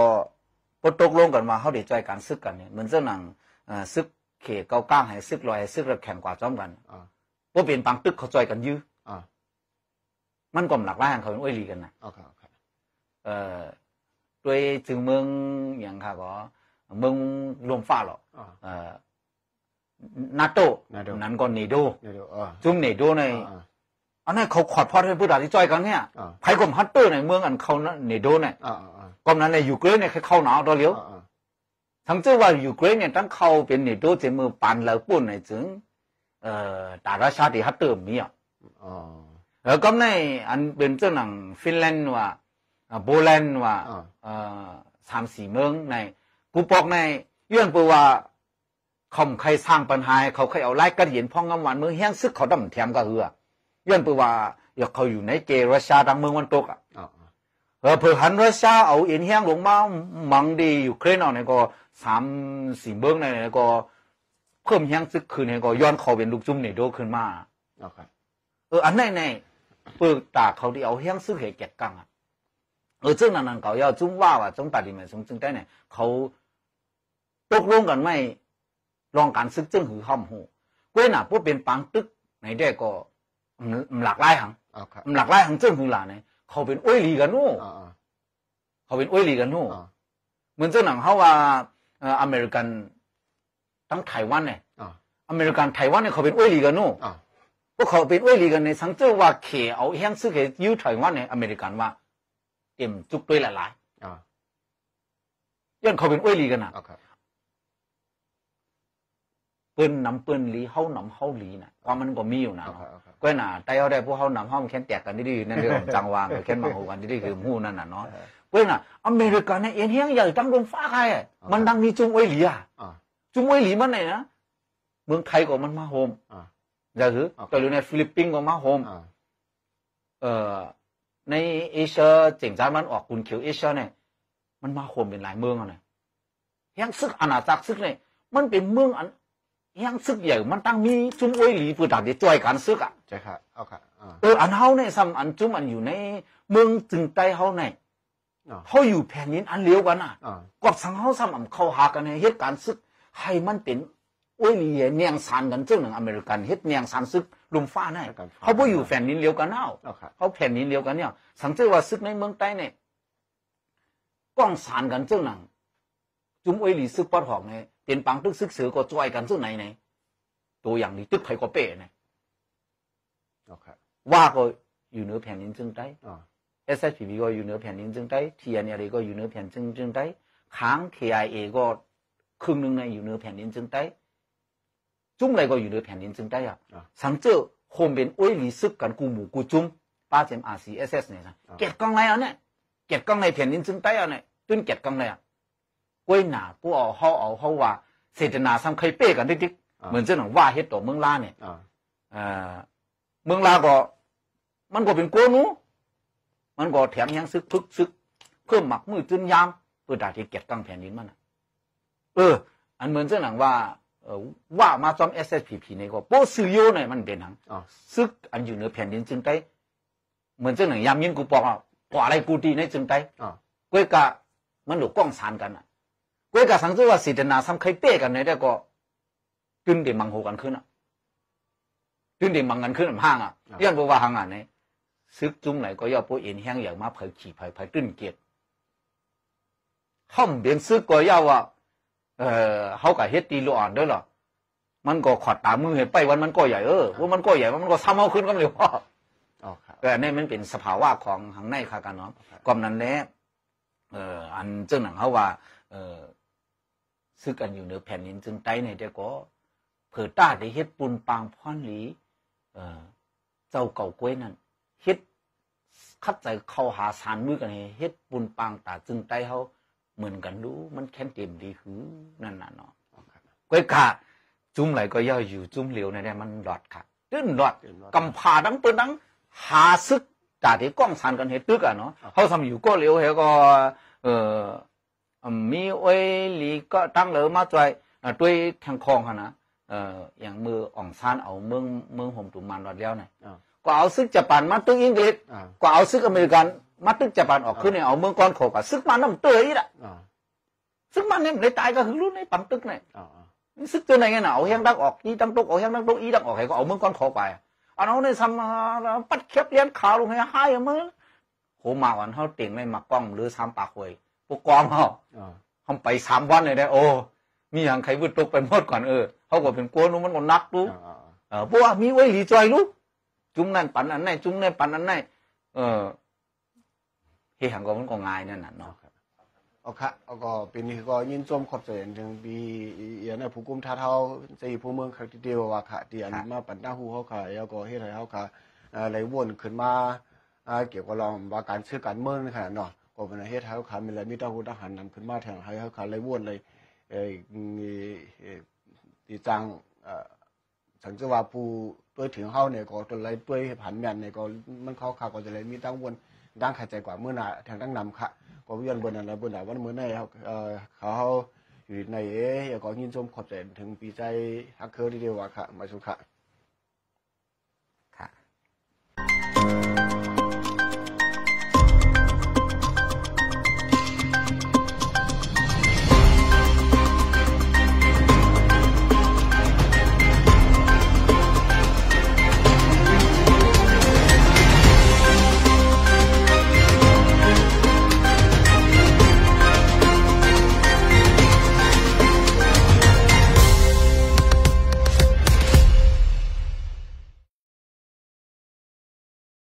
ปดตกลงกันมาเขาเด็กใจการซึกกันเนี่ยเหมือนเจ้าหนังซึกเข่เกาก้างให้ซึกลอยให้ซึกระแข็งกว่าจ้อมกันเพราะเป็นปังตึกเขาใจกันยื้อมันกลมหลักล่างเขาเป็นอ้อยหลีกันนะด้วยจึงเมืองอย่างค่ะก็เมืองรวมฟ้าหรอกนาโต้นั้นก็เนโดจุ่มเนโดในอันนั้นเขาขอดพอดให้ผู้ด่าที่จ้อยกันเนี่ยไผ่กลมฮัตเตอร์ในเมืองอันเขาเนโดเนี่ยกลมนั้นในยูเครนเนี่ยเข้าหนาวตัวเลี้ยวทั้งเจ้าว่ายูเครนเนี่ยทั้งเขาเป็นเนโดเจมือปันแล้วปุ่นในจึงตาราชาติฮัตเตอร์มีอ่ะแล้วก็ในอันเป็นเจ้าหนังฟินแลนด์ว่าโบแลนด์ว่าสามสี่เมืองในกูบอกในเยื่อนเปว่าเขาใครสร้างปัญหาเขาใครเอาไล่กระเห็นพ้องงำหวานเมืองแห้งซึกเขาดำแถมก็เหือเยื่อนเปว่าอยากเขาอยู่ในเกรัสชาดังเมืองวันตกอ่ะเออเผื่อหันรัสชาเอาเอ็นแห้งลงมามังดีอยู่เครนเอาในก็สามสี่เมืองในก็เพิ่มแห้งซึกคืนในก็ย้อนเขาเป็นลูกจุ่มในโดขึ้นมาเอออันไหนในเปิดตาเขาที่เอาแห้งซึกเหตุแก่กังอ่ะเออเจ้าหนังนั่นเขาย่อจุ้มว่าว่าจงตัดดินแม่สงจึงได้เนี่ยเขาตกลงกันไม่ลองการซึกจึงหือห้อมหูกล้วยหนาพวกเป็นปังตึกในได้ก็หลักไล่หังหลักไล่หังจึงหือหลานเนี่ยเขาเป็นอ้อยหลีกันนู่เขาเป็นอ้อยหลีกันนู่เหมือนเจ้าหนังเขาว่าอเมริกันทั้งไต้หวันเนี่ยอเมริกันไต้หวันเนี่ยเขาเป็นอ้อยหลีกันนู่พวกเขาเป็นอ้อยหลีกันในสังเจ้าว่าเขยเอาแห้งซึกเขยยืดไต้หวันเนี่ยอเมริกันว่าเต็มจุกด้วยหลายๆย้อนเขาเป็นอ้วยลีกันนะเปิ้นน้ำเปิ้นลีเข้าหนำเข้าลีนะว่ามันก็มีอยู่นะก็น่ะไต้เอาได้พวกเข้าหนำเข้ามันแค่แตกกันดื้อๆนั่นเรื่องจังหวะแค่มาหูกันดื้อๆคือหู้นั่นน่ะเนาะก็น่ะอเมริกันเนี่ยเอ็นเฮียงใหญ่ตั้งลมฟ้าใครมันดังมีจุงอ้วยลีอ่ะจุงอ้วยลีมันไหนนะเมืองไทยก็มันมาโฮมอย่าหือแต่อยู่ในฟิลิปปินส์ก็มาโฮมเอ่อในเอเชียเจ๋งจ้ามันออกกุนเขียวเอเชียเนี่ยมันมาโคมเป็นหลายเมืองเลยแห้งซึกอาณาจักรซึกเนี่ยมันเป็นเมืองอันแห้งซึกใหญ่มันตั้งมีจุ้มอ้อยหลีปืนดาบเดี๋ยวจ่อยกันซึกอ่ะใช่ค่ะเอาค่ะเอออันเฮาเนี่ยซ้ำอันจุ้มอันอยู่ในเมืองจึงใต้เฮาเนี่ยเขาอยู่แผ่นดินอันเลี้ยวกันอ่ะกอบสังเฮาซ้ำอันเข้าหากันในเหตุการณ์ซึกให้มันเป็นอ้อยหลีเนียงสานกันเจ้าหนึ่งอเมริกันเฮ็ดเนียงสานซึกลุมฟ้าแน่เขาบ่อยู่แผ่นดินเลี้ยวกันเน่าเขาแผ่นดินเลี้ยวกันเนี่ยสังเกตว่าซึกในเมืองใต้เนี่ยก้องสานกันเจ้าหนังจุ้มอ้อยหลีซึกปอดหอกเนี่ยเป็นปังตึกซึกเสือก็จอยกันเจ้าไหนเนี่ยตัวอย่างนี้ตึกไผ่ก็เป๋เนี่ยว่าก็อยู่เหนือแผ่นดินจึงใต้ เอส เอช พี พี ก็อยู่เหนือแผ่นดินจึงใต้ ที เอ็น เอ ก็อยู่เหนือแผ่นดินจึงใต้ค้าง เค ไอ เอ ก็ครึ่งหนึ่งในอยู่เหนือแผ่นดินจึงใต้จุ้มอะไรก็อยู่ในแผ่นดินจึงได้อ่ะสังเจอโฮมเป็นอ้อยหลีซึกกันกูหมูกูจุ้มป้าเจมอาร์ซีเอสเอสเนี่ยนะเก็บกองไรอ่ะเนี่ยเก็บกองในแผ่นดินจึงได้อ่ะเนี่ยตื้นเก็บกองไรอ่ะก้วยหนากูเอาเขาเอาเขาว่าเศรษฐนาซ้ำใครเป้กันดิ๊กเหมือนเจ้าหนังว่าเฮ็ดต่อเมืองลาเนี่ยเมืองลาก็มันก็เป็นโกนูมันก็แถมยังซึกพึกซึกเพิ่มหมักมือจืนยาม ปืดดาที่เก็บตั้งแผ่นดินมันเอออันเหมือนเส้นหลังว่าเออว่ามาจอม เอส เอส พี พี ในก็โป้ซื้อโยหน่อยมันเป็นหนังซึกอันอยู่เหนือแผ่นดินจึงได้เหมือนเส้นหลังยามยินกูปอกกว่าอะไรกูดีในจึงได้ก้วยกะมันหลุดกล้องสารกันอ่ะก้วยกะสังเกตว่าสีดนาซ้ำใครเป้กันในได้ก็ตื่นเดมังโหกันขึ้นอ่ะตื่นเดมังกันขึ้นห่างอ่ะย้อนบอกว่าห่างอ่ะเนี่ยซึกจุ่มไหนก็ย่อโป้เอ็นแห้งอย่างมาเผยขี่เผยเผยตื่นเกียรติห้องเบียนซึกก็ย่อว่าเออเขากับเฮ็ดตีลูกอ่อนด้วยหรอมันก็ขอดตามือเห็นไปวันมันก็ใหญ่เออว่ามันก็ใหญ่ว่ามันก็ซ้ำเอาขึ้นก็เลยว่าอ๋อครับแต่เนี่ยมันเป็นสภาวะของทางในค่ะกันเนาะก่อนนั้นแหละเอออันเจ้าหนังเขาว่าเออซึกกันอยู่เหนือแผ่นดินจึงไต้ในแต่ก็เผื่อตาได้เฮ็ดปูนปางพ่อนหลีเออเจ้าเก่ากล้วยนั่นเฮ็ดคัดใจเข้าหาสารมือกันเฮ็ดปูนปางตาจึงไต้เขาเหมือนกันดูมันแค้นเต็มดีคือนั่นน่ะเนาะก้อยกะจุ้มไหลก็ย่ออยู่จุ้มเหลียวในได้มันหลอดค่ะตื้นหลอดกำผาดังเปิ้นดังหาซึกตาที่กล้องสานกันเฮ็ดตึกอ่ะเนาะเฮาทำอยู่ก็เหลียวเฮาก็เอ่อมีโอ้ยหลีก็ตั้งเหลอมาจ่วยต้วยทางคองหั่นน่ะเอ่ออย่างมืออ่องซานเอาเมืองเมืองห่มตุมันหลอดแล้วน่ะก็เอาซึกญี่ปุ่นมาตึกอังกฤษก็เอาซึกอเมริกันมาตึกจะปานออกขึ้นเนี่ยเอาเมืองก้อนโขกอะซึกมันน้ำเตยอีกละซึกมันเนี่ยในตายก็คือรุ่นในปั๊มตึกเนี่ยซึกตัวไหนไงหนาวแห้งดักออกอีดังตกออกแห้งดังตกอีดังออกใครก็เอาเมืองก้อนโขกไปเอาน้องในซ้ำปัดเข็บเลี้ยนขาวลงให้หายเมื่อโหมาวันเขาเต่งไม่มากล้องหรือซ้ำปากหวยพวกกองเขาเขาไปสามวันเลยได้โอ้มีอย่างใครบุตรตกไปหมดก่อนเออเขาก็เป็นกลัวนู้นมันก็นักรู้เออพวกมีไว้หลีจอยรู้จุ้มนั่นปันอันไหนจุ้มนั่นปันอันไหนเออที่ทางก็มันก็ง่ายนั่นน่ะเนาะอ๋อค่ะก็เป็นนี่ก็ยินชมขอบใจถึงบีเอียนผู้กุมท่าเฮาสิผู้เมืองคักติเตว่าค่ะที่อันมาปันตาฮู้เฮาค่ะแล้วก็เฮ็ดให้เฮาค่ะเอ่อไหลวนขึ้นมาอ่าเกี่ยวกับรองว่าการซื้อการเมืองค่ะเนาะก็เป็นเฮ็ดให้เฮาค่ะมีและมีตาฮู้ทหารนำขึ้นมาทางให้เฮาค่ะไหลวนเลยเอ่อที่จังเอ่อสังเกตว่าผู้ตัวถึงเฮาเนี่ยก็ตัวไหลป่วยผ่านแม่นเนี่ยก็มันเข้าค่ะก็จะเลยมีตาวนดังเข้าใจกว่าเมื่อน่ะทางดังนำค่ะก็เวียนบนนั้นแล้วบนน่ะวันมื้อในเฮาเอ่อเขาอยู่ในเอ้ก็ยินชมขอบใจถึงปีใจฮักเคอที่เรียกว่าค่ะมาสุขะ